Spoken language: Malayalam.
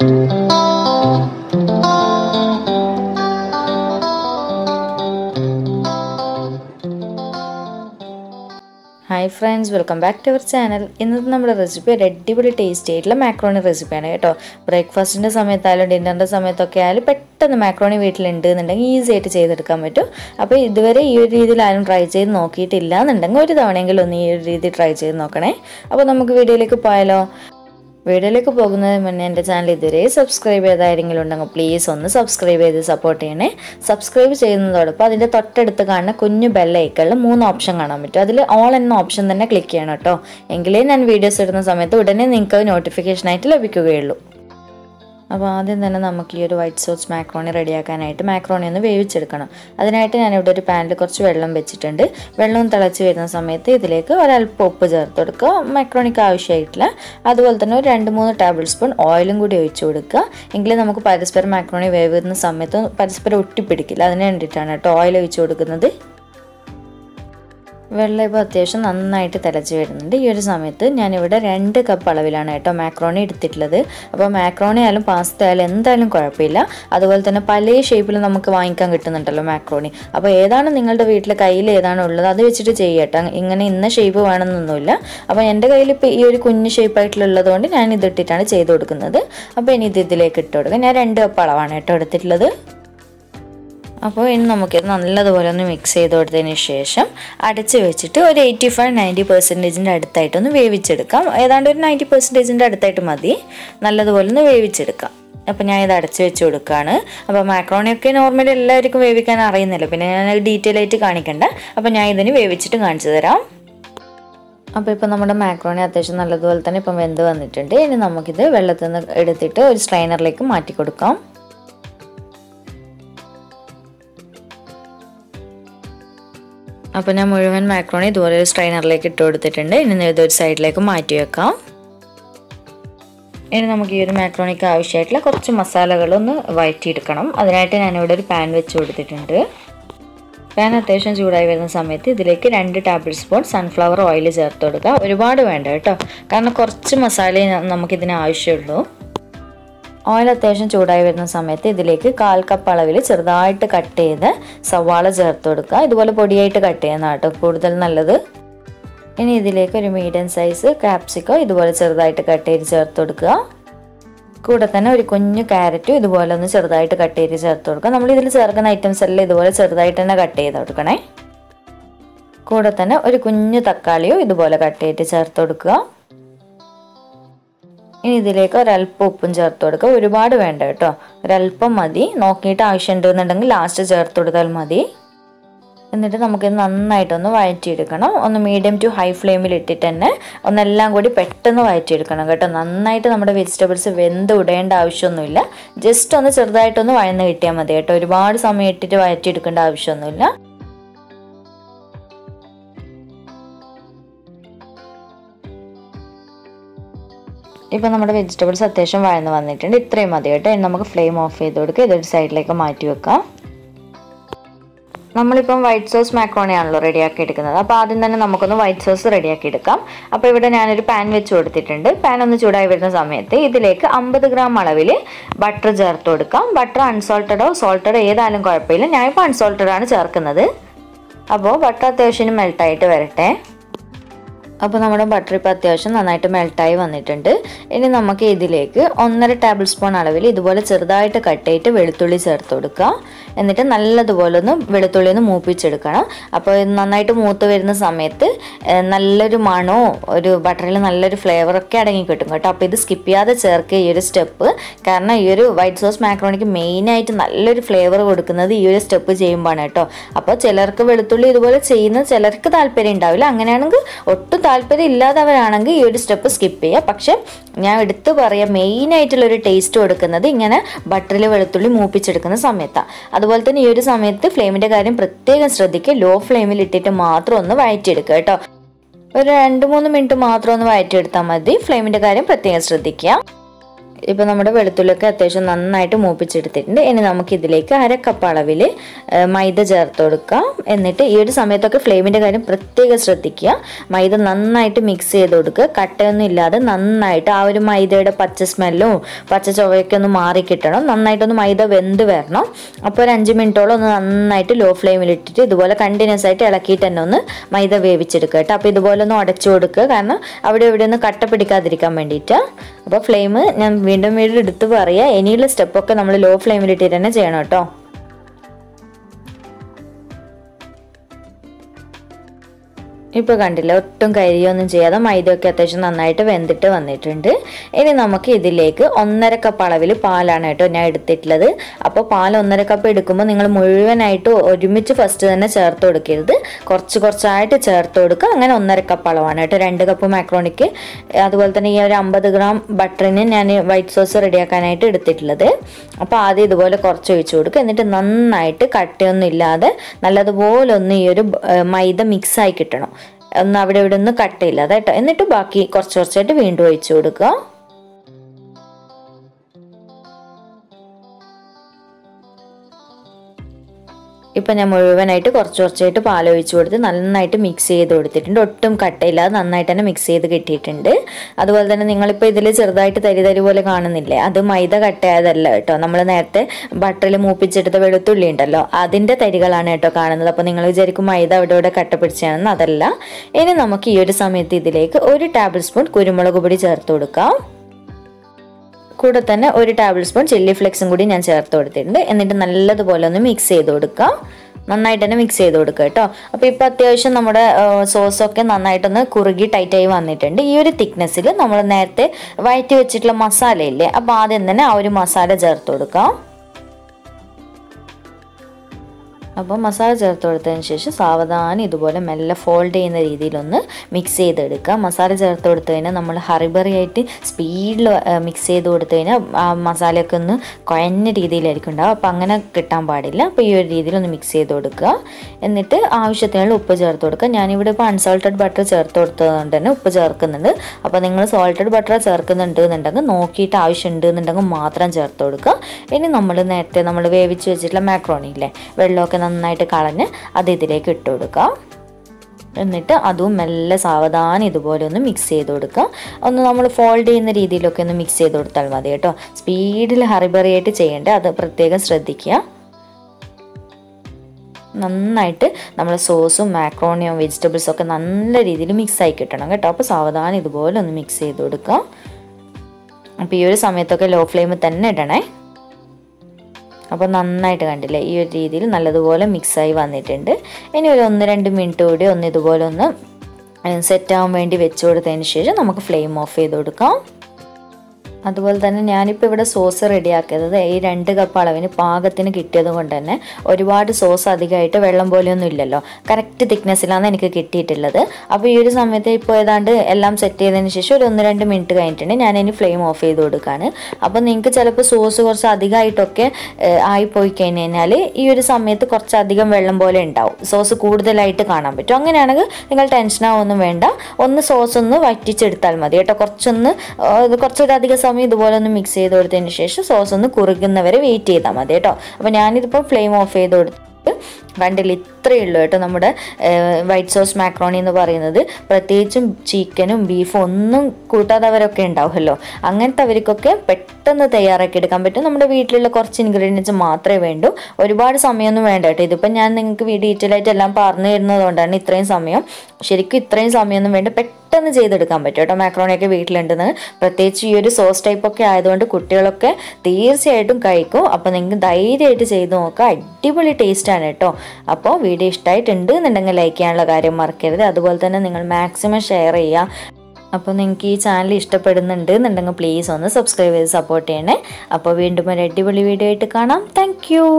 Hi friends, welcome back to our channel. This recipe is a tasty macaroni recipe. Breakfast and dinner the macaroni weight easy to do. अब आधे दिन Namkeer white sauce macaroni ready आकान आयटे macaroni ने वेविच चड़कना अदन आयटे नाने उधर पैन ले कुछ वेल्लम बेचिटंडे वेल्लम तलाची वेदन समय ते इधले का वाला पोप जर तोड़का macaroni का आवश्य इटला आधो वालतनो 2-3 tablespoon oil इंगुडे होइचोड़का इंगले नमको पारिस्पर macaroni वेविदन समय तो पारिस्पर उट्टी पिड़कीला अदन एंड रिटर्न आटा oil होइचोड़कनदे Well, I have a night at the Jade. Here is a method, Yanivida, and a cup of macaroni titler, about macaroni and pasta and the corapilla, otherwise than a palay shape in the Makawainkang macaroni. About Edan and Ningle to wheat like Aile than Ulla, which it is a tongue, in the shape of one and nulla, about Endagaili Kun shape at Luladon and the Titana Chedokanada, a penny did the lake at Togan, and a palavan at Titler. Now we will mix it with 85-90% and wave it. If you have 90% wave it. अपन यहाँ इधर अच्छे अच्छे उड़काना अब मैक्रोनी के नॉर्मल लल्ला रिको वेवी का ना रहेने लगे ना डिटेल ऐटी कानी करना अपन यहाँ इधर ही वेवी चिटे गांचे दराम अब इप्पन हमारा मैक्रोनी आतेश ना लल्ला दोल तने पमेंडो आने चंटे इन्हें नमक इधर वेल्ला तने इड़ते टे उस लाइनर लेके माटी कोड काम अपन हम उड़वन मैक्रोनी दोरे स्ट्राइनर लेके तोड़ देते हैं इन्हें दो साइड लेको माटी का इन्हें हम की ये मैक्रोनी का आवश्यक लग कुछ मसाला गलों ना वाइट टीट करना अदराटे नाने उड़े पैन में छोड़ देते हैं पैन अत्याशन जुड़ाई वेदन समय थे दिलेके 2 tablespoon sunflower oil जर तोड़ का एक बार वेंडर टा कारण कुछ मसाले नमक इतने आवश्यक लो Oil attention Chodai with Sameti, the lake, Kalka Palavil, Sardai to Kate, the Savala Zarturka, Dualapodi to Kate, and Art of Kurdal Nalada. In the lake, a medium size, capsico, Dual Sardai to Kate Zarturka. Kudatana, Rikunu carrot, the world on the Sardai to Kate Zarturka. Namely, the Sargan items are the world Sardai and a Kate, the Turkanai. Kudatana, Rikunu Takalio, the world of Kate Zarturka. In the lake, Ralph Punjar Torka, Ribad Vendetta, Ralph Madi, Nokita Ashendon and last Zarthodal Madi. And the Tamakan night on the white chiticana, on the medium to high flame related tenor, on the langody petan white chiticana, got an night on the vegetables when the wood and Avshonula, just on the Sardite on the wine itamade, to reward some eight white chiticana Avshonula. Now we have vegetables and we have flame off the side. We have white sauce macaroni ready. White sauce ready. A pan with the butter unsalted or salted. Now we have butter and melt it. Now we have 1 tablespoon of butter. Now we have to cut it. Now we have to move it. Now we have to move it. If you have a skip, you can skip it. You taste it. You can butter it. You can move it. ഇപ്പോൾ നമ്മുടെ വെളുത്തുള്ളിയൊക്കെ അത്യാവശ്യം നന്നായിട്ട് മൂപ്പിച്ചെടുത്തിട്ടുണ്ട്. ഇനി നമുക്ക് ഇതിലേക്ക് അര കപ്പ് അളവിൽ മൈദ ചേർത്ത് കൊടുക്കാം. എന്നിട്ട് ഈ ഒരു സമയത്തൊക്കെ ഫ്ലെയിമിൻ്റെ കാര്യം പ്രത്യേകം ശ്രദ്ധിക്കുക. മൈദ നന്നായിട്ട് മിക്സ് ചെയ്ത് കൊടുക്കുക. കട്ടയൊന്നും ഇല്ലാതെ നന്നായിട്ട് ആ ഒരു മൈദയുടെ പച്ച സ്മെല്ലോ പച്ച ചൊവയൊക്കെ ഒന്ന് മാറി കിട്ടണം. നന്നായിട്ടൊന്ന് മൈദ വെന്ത് വരണം. അപ്പോൾ ഒരു 5 മിനിറ്റോളം ഒന്ന് നന്നായിട്ട് ലോ ഫ്ലെയിമിലിട്ടിട്ട് ഇതുപോലെ കണ്ടിന്യൂസ് ആയിട്ട് ഇളക്കിയിട്ട് തന്നെ ഒന്ന് മൈദ വേവിച്ചെടുക്കുക കേട്ടോ. അപ്പോൾ ഇതുപോലെ ഒന്ന് ഉടച്ചു കൊടുക്കുക, കാരണം അവിടെ ഇവിടെ ഒന്ന് കട്ട പിടിക്കാതിരിക്കാൻ വേണ്ടിയിട്ട്. അപ്പോൾ ഫ്ലെയിം ഞാൻ വീണ്ടും എടുത്ത് പറയുക, ഇനിയുള്ള സ്റ്റെപ്പൊക്കെ നമ്മൾ ലോ ഫ്ലെയിമിലിട്ടിട്ട് തന്നെ ചെയ്യണം കേട്ടോ. ഇപ്പോൾ കണ്ടില്ല, ഒട്ടും കരിയൊന്നും ചെയ്യാതെ മൈദയൊക്കെ അത്യാവശ്യം നന്നായിട്ട് വെന്തിട്ട് വന്നിട്ടുണ്ട്. ഇനി നമുക്ക് ഇതിലേക്ക് 1.5 കപ്പ് അളവിൽ പാലാണ് കേട്ടോ ഞാൻ എടുത്തിട്ടുള്ളത്. അപ്പോൾ പാൽ 1.5 കപ്പ് എടുക്കുമ്പോൾ നിങ്ങൾ മുഴുവനായിട്ട് ഒരുമിച്ച് ഫസ്റ്റ് തന്നെ ചേർത്ത് കൊടുക്കരുത്, കുറച്ച് കുറച്ചായിട്ട് ചേർത്ത് കൊടുക്കുക. അങ്ങനെ 1.5 കപ്പ് അളവാണ് കേട്ടോ. 2 കപ്പ് മാക്രോണിക്ക്, അതുപോലെ തന്നെ ഈ ഒരു 50 ഗ്രാം ബട്ടറിന് ഞാൻ വൈറ്റ് സോസ് റെഡിയാക്കാനായിട്ട് എടുത്തിട്ടുള്ളത്. അപ്പോൾ ആദ്യം ഇതുപോലെ കുറച്ച് ഒഴിച്ചു കൊടുക്കുക. എന്നിട്ട് നന്നായിട്ട് കട്ടയൊന്നും ഇല്ലാതെ നല്ലതുപോലെ ഒന്ന് ഈ ഒരു മൈദ മിക്സായി കിട്ടണം. ഒന്ന് അവിടെ ഇവിടെ ഒന്നും കട്ടയില്ല കേട്ടോ. എന്നിട്ട് ബാക്കി കുറച്ച് കുറച്ചായിട്ട് വീണ്ടും ഒഴിച്ചു കൊടുക്കുക. ഇപ്പം ഞാൻ മുഴുവനായിട്ട് കുറച്ച് കുറച്ചായിട്ട് പാലൊഴിച്ച് കൊടുത്ത് നന്നായിട്ട് മിക്സ് ചെയ്ത് കൊടുത്തിട്ടുണ്ട്. ഒട്ടും കട്ടയില്ലാതെ നന്നായിട്ട് തന്നെ മിക്സ് ചെയ്ത് കിട്ടിയിട്ടുണ്ട്. അതുപോലെ തന്നെ നിങ്ങളിപ്പോൾ ഇതിൽ ചെറുതായിട്ട് തരി പോലെ കാണുന്നില്ലേ, അത് മൈദ കട്ടയായതല്ല കേട്ടോ. നമ്മൾ നേരത്തെ ബട്ടറിൽ മൂപ്പിച്ചെടുത്ത വെളുത്തുള്ളി ഉണ്ടല്ലോ, അതിൻ്റെ തരികളാണ് കേട്ടോ കാണുന്നത്. അപ്പോൾ നിങ്ങൾ വിചാരിക്കും മൈദ അവിടെ ഇവിടെ കട്ട പിടിച്ചാണെന്ന്, അതല്ല. ഇനി നമുക്ക് ഈ ഒരു സമയത്ത് ഇതിലേക്ക് 1 ടേബിൾ സ്പൂൺ കുരുമുളക് പൊടി ചേർത്ത് കൊടുക്കാം. കൂടെ തന്നെ 1 ടേബിൾ സ്പൂൺ ചില്ലി ഫ്ലെക്സും കൂടി ഞാൻ ചേർത്ത് കൊടുത്തിട്ടുണ്ട്. എന്നിട്ട് നല്ലതുപോലെ ഒന്ന് മിക്സ് ചെയ്ത് കൊടുക്കാം. നന്നായിട്ട് തന്നെ മിക്സ് ചെയ്ത് കൊടുക്കുക കേട്ടോ. അപ്പോൾ ഇപ്പോൾ അത്യാവശ്യം നമ്മുടെ സോസൊക്കെ നന്നായിട്ടൊന്ന് കുറുകി ടൈറ്റായി വന്നിട്ടുണ്ട്. ഈ ഒരു തിക്നെസ്സിൽ നമ്മൾ നേരത്തെ വഴറ്റി വെച്ചിട്ടുള്ള മസാലയില്ലേ, അപ്പോൾ ആദ്യം തന്നെ ആ ഒരു മസാല ചേർത്ത് കൊടുക്കാം. അപ്പോൾ മസാല ചേർത്ത് കൊടുത്തതിന് ശേഷം സാവധാനം ഇതുപോലെ മെല്ലെ ഫോൾഡ് ചെയ്യുന്ന രീതിയിലൊന്ന് മിക്സ് ചെയ്തെടുക്കുക. മസാല ചേർത്ത് കൊടുത്തു കഴിഞ്ഞാൽ നമ്മൾ ഹറിബറി ആയിട്ട് സ്പീഡിൽ മിക്സ് ചെയ്ത് കൊടുത്തു കഴിഞ്ഞാൽ ആ മസാലയൊക്കെ ഒന്ന് കുഴഞ്ഞ രീതിയിലായിരിക്കും ഉണ്ടാവുക. അപ്പോൾ അങ്ങനെ കിട്ടാൻ പാടില്ല. അപ്പോൾ ഈ ഒരു രീതിയിലൊന്ന് മിക്സ് ചെയ്ത് കൊടുക്കുക. എന്നിട്ട് ആവശ്യത്തിനുള്ള ഉപ്പ് ചേർത്ത് കൊടുക്കുക. ഞാനിവിടെ ഇപ്പോൾ അൺസോൾട്ടഡ് ബട്ടർ ചേർത്ത് കൊടുത്തതുകൊണ്ട് തന്നെ ഉപ്പ് ചേർക്കുന്നുണ്ട്. അപ്പോൾ നിങ്ങൾ സോൾട്ടഡ് ബട്ടർ ചേർക്കുന്നുണ്ടെന്നുണ്ടെങ്കിൽ നോക്കിയിട്ട് ആവശ്യമുണ്ടെന്നുണ്ടെങ്കിൽ മാത്രം ചേർത്ത് കൊടുക്കുക. ഇനി നമ്മൾ നേരത്തെ നമ്മൾ വേവിച്ച് വെച്ചിട്ടുള്ള മാക്രോണി ഇല്ലേ, വെള്ളമൊക്കെ നന്നായിട്ട് കളഞ്ഞ് അത് ഇതിലേക്ക് ഇട്ട് കൊടുക്കാം. എന്നിട്ട് അതും മെല്ലെ സാവധാനം ഇതുപോലെ ഒന്ന് മിക്സ് ചെയ്ത് കൊടുക്കുക. ഒന്ന് നമ്മൾ ഫോൾഡ് ചെയ്യുന്ന രീതിയിലൊക്കെ ഒന്ന് മിക്സ് ചെയ്ത് കൊടുത്താൽ മതി കേട്ടോ. സ്പീഡിൽ ഹറിബറി ആയിട്ട് ചെയ്യേണ്ട, അത് പ്രത്യേകം ശ്രദ്ധിക്കുക. നന്നായിട്ട് നമ്മൾ സോസും മാക്രോണിയും വെജിറ്റബിൾസും ഒക്കെ നല്ല രീതിയിൽ മിക്സ് ആയി കിട്ടണം കേട്ടോ. അപ്പോൾ സാവധാനം ഇതുപോലെ ഒന്ന് മിക്സ് ചെയ്ത് കൊടുക്കുക. അപ്പോൾ ഈ ഒരു സമയത്തൊക്കെ ലോ ഫ്ലെയിമിൽ തന്നെ ഇടണേ. അപ്പോൾ നന്നായിട്ട് കണ്ടില്ലേ, ഈ ഒരു രീതിയിൽ നല്ലതുപോലെ മിക്സായി വന്നിട്ടുണ്ട്. ഇനി ഒരു 1-2 മിനിറ്റ് കൂടി ഒന്ന് ഇതുപോലെ ഒന്ന് സെറ്റാവാൻ വേണ്ടി വെച്ച് കൊടുത്തതിന് ശേഷം നമുക്ക് ഫ്ലെയിം ഓഫ് ചെയ്ത് കൊടുക്കാം. അതുപോലെ തന്നെ ഞാനിപ്പോൾ ഇവിടെ സോസ് റെഡിയാക്കിയത് ഈ 2 കപ്പ് അളവിന് പാകത്തിന് കിട്ടിയത് കൊണ്ട് തന്നെ ഒരുപാട് സോസ് അധികമായിട്ട് വെള്ളം പോലെയൊന്നും ഇല്ലല്ലോ, കറക്റ്റ് തിക്നെസ്സിലാണ് എനിക്ക് കിട്ടിയിട്ടുള്ളത്. അപ്പോൾ ഈ ഒരു സമയത്ത് ഇപ്പോൾ ഏതാണ്ട് എല്ലാം സെറ്റ് ചെയ്തതിന് ശേഷം ഒരു 1-2 മിനിറ്റ് കഴിഞ്ഞിട്ടുണ്ട്. ഞാനിനി ഫ്ലെയിം ഓഫ് ചെയ്ത് കൊടുക്കുകയാണ്. അപ്പോൾ നിങ്ങൾക്ക് ചിലപ്പോൾ സോസ് കുറച്ച് അധികമായിട്ടൊക്കെ ആയിപ്പോയി കഴിഞ്ഞ് കഴിഞ്ഞാൽ ഈ ഒരു സമയത്ത് കുറച്ചധികം വെള്ളം പോലെ ഉണ്ടാവും, സോസ് കൂടുതലായിട്ട് കാണാൻ പറ്റും. അങ്ങനെയാണെങ്കിൽ നിങ്ങൾ ടെൻഷനാവൊന്നും വേണ്ട, ഒന്ന് സോസ് ഒന്ന് വറ്റിച്ചെടുത്താൽ മതി കേട്ടോ. കുറച്ചൊരധികം സമയം ഇതുപോലെ ഒന്ന് മിക്സ് ചെയ്ത് കൊടുത്തതിന് ശേഷം സോസ് ഒന്ന് കുറുകുന്നവരെ വെയിറ്റ് ചെയ്താൽ മതി കേട്ടോ. അപ്പോൾ ഞാനിതിപ്പോൾ ഫ്ലെയിം ഓഫ് ചെയ്ത് കൊടുത്തിട്ട് കണ്ടില്ല, ഇത്രയേ ഉള്ളൂ കേട്ടോ നമ്മുടെ വൈറ്റ് സോസ് മാക്രോണി എന്ന് പറയുന്നത്. പ്രത്യേകിച്ചും ചിക്കനും ബീഫും ഒന്നും കൂട്ടാത്തവരൊക്കെ ഉണ്ടാവുമല്ലോ, അങ്ങനത്തെ അവർക്കൊക്കെ പെട്ടെന്ന് തയ്യാറാക്കി എടുക്കാൻ പറ്റും. നമ്മുടെ വീട്ടിലുള്ള കുറച്ച് ഇൻഗ്രീഡിയൻസ് മാത്രമേ വേണ്ടൂ, ഒരുപാട് സമയമൊന്നും വേണ്ട കേട്ടോ. ഇതിപ്പോൾ ഞാൻ നിങ്ങൾക്ക് ഡീറ്റെയിൽ ആയിട്ട് എല്ലാം പറഞ്ഞു തരുന്നത് കൊണ്ടാണ് ഇത്രയും സമയം. ശരിക്കും ഇത്രയും സമയമൊന്നും വേണ്ട, പെട്ടെന്ന് ചെയ്തെടുക്കാൻ പറ്റും കേട്ടോ. മാക്രോണിയൊക്കെ വീട്ടിലുണ്ടെന്ന്, പ്രത്യേകിച്ച് ഈ ഒരു സോസ് ടൈപ്പൊക്കെ ആയതുകൊണ്ട് കുട്ടികളൊക്കെ തീർച്ചയായിട്ടും കഴിക്കും. അപ്പോൾ നിങ്ങൾക്ക് ധൈര്യമായിട്ട് ചെയ്ത് നോക്കുക, അടിപൊളി ടേസ്റ്റാണ് കേട്ടോ. അപ്പോൾ വീഡിയോ ഇഷ്ടമായിട്ടുണ്ട് എന്നുണ്ടെങ്കിൽ ലൈക്ക് ചെയ്യാനുള്ള കാര്യം മറക്കരുത്. അതുപോലെ തന്നെ നിങ്ങൾ മാക്സിമം ഷെയർ ചെയ്യുക. അപ്പോൾ നിങ്ങൾക്ക് ഈ ചാനൽ ഇഷ്ടപ്പെടുന്നുണ്ട് എന്നുണ്ടെങ്കിൽ പ്ലീസ് ഒന്ന് സബ്സ്ക്രൈബ് ചെയ്ത് സപ്പോർട്ട് ചെയ്യണേ. അപ്പോൾ വീണ്ടും ഒരു അടിപൊളി വീഡിയോ ആയിട്ട് കാണാം. താങ്ക്